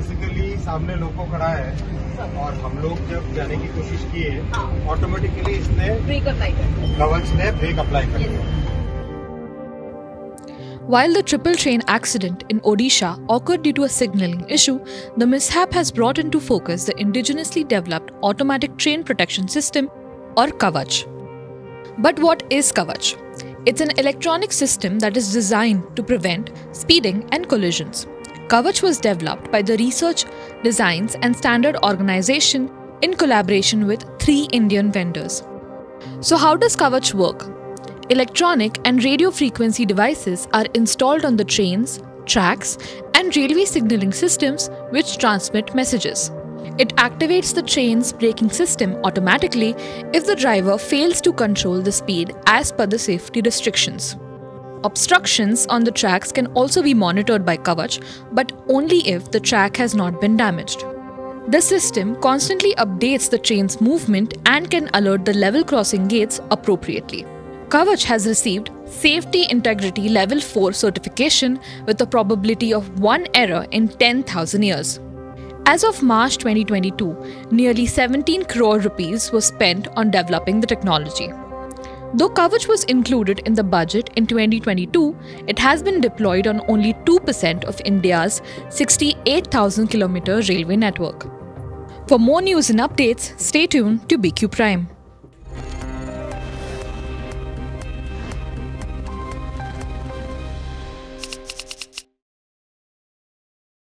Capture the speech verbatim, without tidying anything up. Basically सामने लोगों खड़ा है और हम लोग जब जाने की कोशिश किए ऑटोमेटिकली इसने ब्रेक अप्लाई कर कवच ने ब्रेक अप्लाई कर दिया। While the triple train accident in Odisha occurred due to a signalling issue, the mishap has brought into focus the indigenously developed automatic train protection system or Kavach. But what is Kavach? It's an electronic system that is designed to prevent speeding and collisions. Kavach was developed by the Research, Designs, and Standard Organization in collaboration with three Indian vendors. So how does Kavach work? Electronic and radio frequency devices are installed on the trains, tracks, and railway signalling systems which transmit messages. It activates the train's braking system automatically if the driver fails to control the speed as per the safety restrictions. Obstructions on the tracks can also be monitored by Kavach, but only if the track has not been damaged. The system constantly updates the train's movement and can alert the level crossing gates appropriately. Kavach has received Safety Integrity Level four certification with a probability of one error in ten thousand years. As of March twenty twenty-two, nearly seventeen crore rupees was spent on developing the technology. Though Kavach was included in the budget in twenty twenty-two, it has been deployed on only two percent of India's sixty-eight thousand kilometer railway network. For more news and updates, stay tuned to B Q Prime.